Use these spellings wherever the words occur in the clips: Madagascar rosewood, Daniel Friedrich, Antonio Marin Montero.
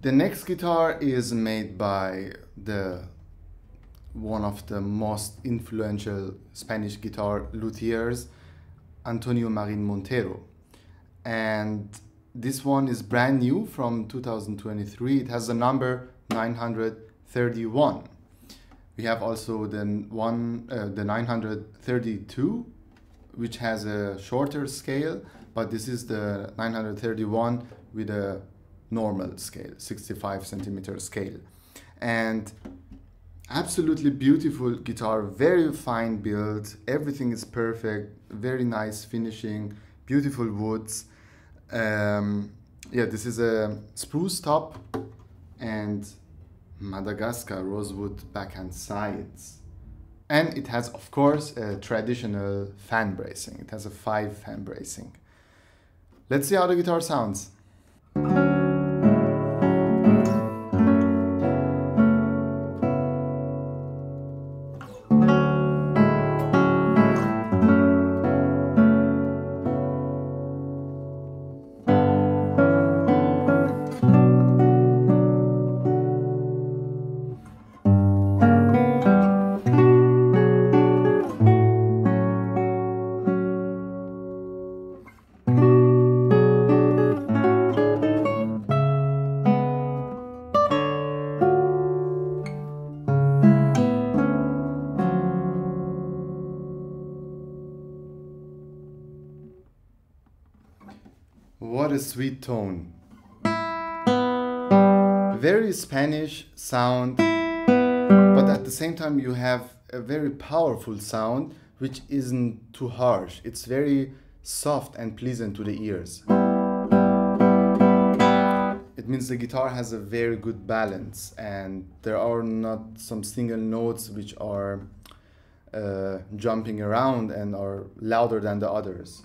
The next guitar is made by one of the most influential Spanish guitar luthiers, Antonio Marin Montero. And this one is brand new from 2023. It has the number 931. We have also the 932, which has a shorter scale, but this is the 931 with a normal scale, 65 cm scale, and absolutely beautiful guitar, very fine build, everything is perfect, very nice finishing, beautiful woods. Yeah, this is a spruce top and Madagascar rosewood backhand sides, and it has of course a traditional fan bracing. It has a 5 fan bracing. Let's see how the guitar sounds. What a sweet tone. Very Spanish sound, but at the same time you have a very powerful sound which isn't too harsh. It's very soft and pleasant to the ears. It means the guitar has a very good balance, and there are not some single notes which are jumping around and are louder than the others.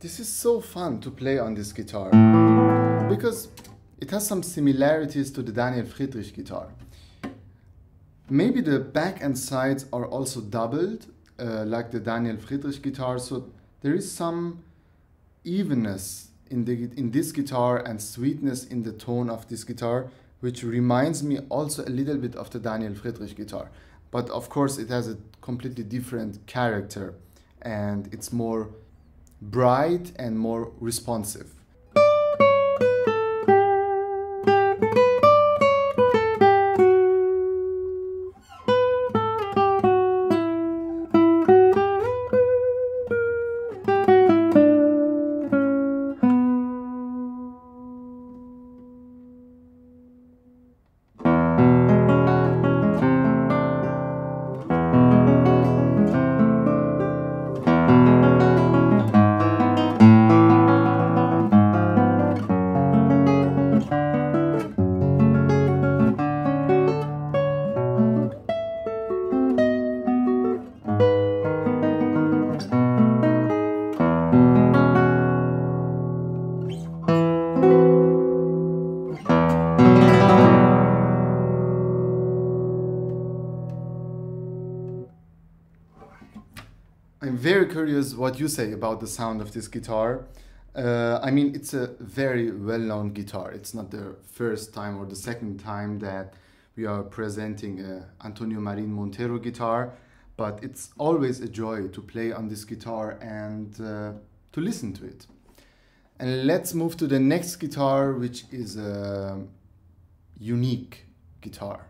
This is so fun to play on this guitar because it has some similarities to the Daniel Friedrich guitar. Maybe the back and sides are also doubled like the Daniel Friedrich guitar, so there is some evenness in this guitar and sweetness in the tone of this guitar, which reminds me also a little bit of the Daniel Friedrich guitar. But of course it has a completely different character and it's more bright and more responsive. I'm very curious what you say about the sound of this guitar. I mean, it's a very well-known guitar. It's not the first time or the second time that we are presenting a Antonio Marin Montero guitar, but it's always a joy to play on this guitar and to listen to it. And let's move to the next guitar, which is a unique guitar.